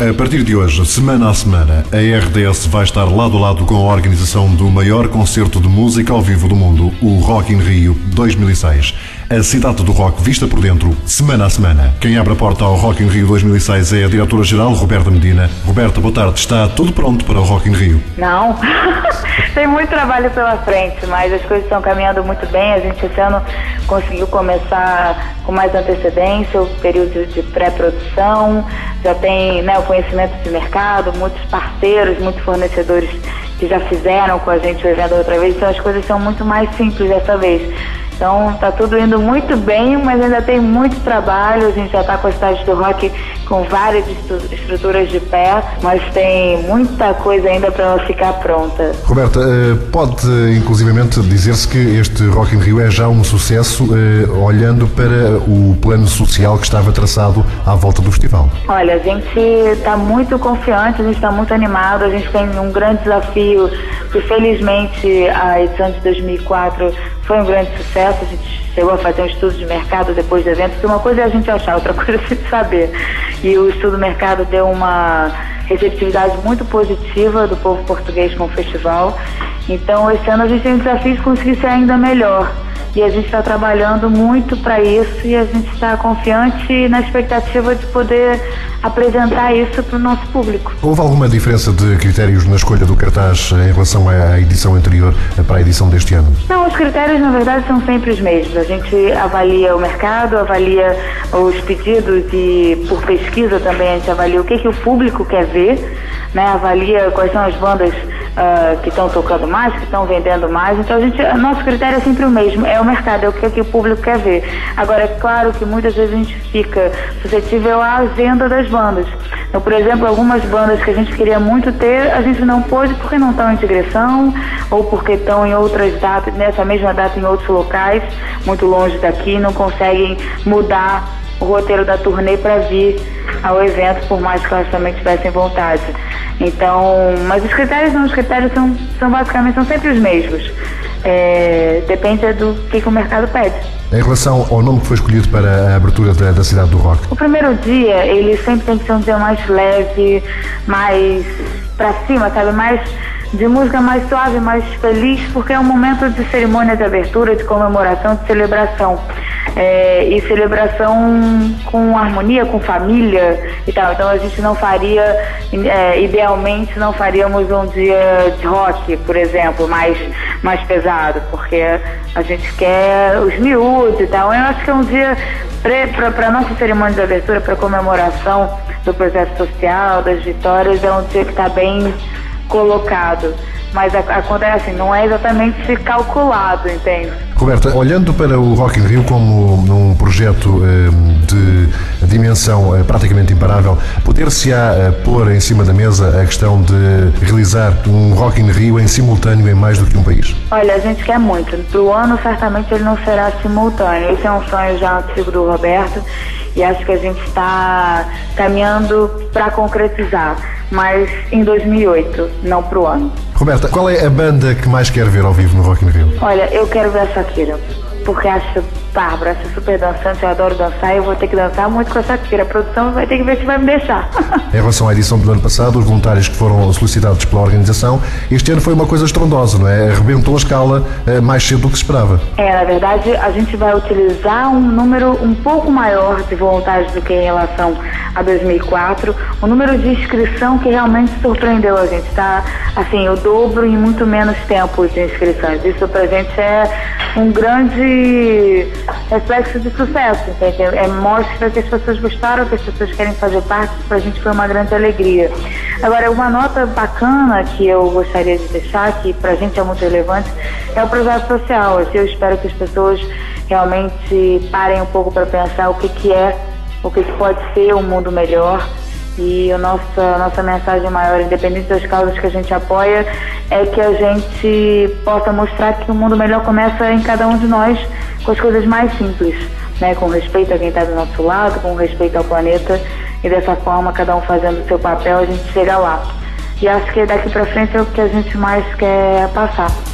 A partir de hoje, semana a semana, a RDS vai estar lado a lado com a organização do maior concerto de música ao vivo do mundo, o Rock in Rio 2006. A cidade do rock vista por dentro, semana a semana. Quem abre a porta ao Rock in Rio 2006 é a diretora-geral, Roberta Medina. Roberta, boa tarde. Está tudo pronto para o Rock in Rio? Não. Tem muito trabalho pela frente, mas as coisas estão caminhando muito bem. A gente esse ano conseguiu começar com mais antecedência o período de pré-produção, já tem, né, o conhecimento de mercado, muitos parceiros, muitos fornecedores que já fizeram com a gente o evento outra vez, então as coisas são muito mais simples dessa vez. Então está tudo indo muito bem, mas ainda tem muito trabalho. A gente já está com a cidade do rock com várias estruturas de pé, mas tem muita coisa ainda para ficar pronta. Roberta, pode inclusivamente dizer-se que este Rock in Rio é já um sucesso, olhando para o plano social que estava traçado à volta do festival? Olha, a gente está muito confiante, a gente está muito animado, a gente tem um grande desafio que felizmente a edição de 2004 foi um grande sucesso. A gente chegou a fazer um estudo de mercado depois do evento, porque uma coisa é a gente achar, outra coisa é a gente saber. E o estudo de mercado deu uma receptividade muito positiva do povo português com o festival. Então, esse ano a gente tem um desafio de conseguir ser ainda melhor. E a gente está trabalhando muito para isso e a gente está confiante na expectativa de poder apresentar isso para o nosso público. Houve alguma diferença de critérios na escolha do cartaz em relação à edição anterior para a edição deste ano? Não, os critérios na verdade são sempre os mesmos. A gente avalia o mercado, avalia os pedidos e por pesquisa também a gente avalia o que o público quer ver, né? Avalia quais são as bandas que estão tocando mais, que estão vendendo mais. Então nosso critério é sempre o mesmo, é o mercado, é o que o público quer ver. Agora, é claro que muitas vezes a gente fica suscetível à agenda das bandas. Então, por exemplo, algumas bandas que a gente queria muito ter, a gente não pôde porque não estão em digressão ou porque estão em outras datas, nessa mesma data em outros locais, muito longe daqui, não conseguem mudar o roteiro da turnê para vir ao evento, por mais que elas também tivessem vontade. Então, mas os critérios são basicamente sempre os mesmos. Depende do que o mercado pede. Em relação ao nome que foi escolhido para a abertura da cidade do rock? O primeiro dia, ele sempre tem que ser um dia mais leve, mais pra cima, sabe? Mais de música mais suave, mais feliz, porque é um momento de cerimônia de abertura, de comemoração, de celebração. E celebração com harmonia, com família e tal. Então a gente não faria, idealmente não faríamos um dia de rock, por exemplo, mais pesado, porque a gente quer os miúdos e tal. Eu acho que é um dia para a nossa cerimônia de abertura, para comemoração do projeto social, das vitórias, é um dia que está bem colocado. Mas acontece, não é exatamente calculado, entende? Roberta, olhando para o Rock in Rio como um projeto de dimensão praticamente imparável, poder-se-á pôr em cima da mesa a questão de realizar um Rock in Rio em simultâneo em mais do que um país? Olha, a gente quer muito. Pro ano, certamente, ele não será simultâneo. Esse é um sonho já antigo do Roberto e acho que a gente está caminhando para concretizar, mas em 2008, não pro ano. Roberta, qual é a banda que mais quer ver ao vivo no Rock in Rio? Olha, eu quero ver a Shakira, porque acho bárbara, acho super dançante, eu adoro dançar e eu vou ter que dançar muito com a Shakira. A produção vai ter que ver se vai me deixar. Em relação à edição do ano passado, os voluntários que foram solicitados pela organização, este ano foi uma coisa estrondosa, não é? Arrebentou a escala mais cedo do que se esperava. É, na verdade, a gente vai utilizar um número um pouco maior de voluntários do que em relação a 2004. O número de inscrição que realmente surpreendeu a gente, tá? Assim, o dobro em muito menos tempo de inscrições. Isso pra gente é um grande reflexo de sucesso, entendeu? Mostra que as pessoas gostaram, que as pessoas querem fazer parte. Pra gente foi uma grande alegria. Agora, uma nota bacana que eu gostaria de deixar, que pra gente é muito relevante, é o projeto social. Eu espero que as pessoas realmente parem um pouco para pensar o que pode ser um mundo melhor. E a nossa mensagem maior, independente das causas que a gente apoia, é que a gente possa mostrar que o mundo melhor começa em cada um de nós, com as coisas mais simples, né? Com respeito a quem está do nosso lado, com respeito ao planeta, e dessa forma, cada um fazendo o seu papel, a gente chega lá. E acho que daqui para frente é o que a gente mais quer passar.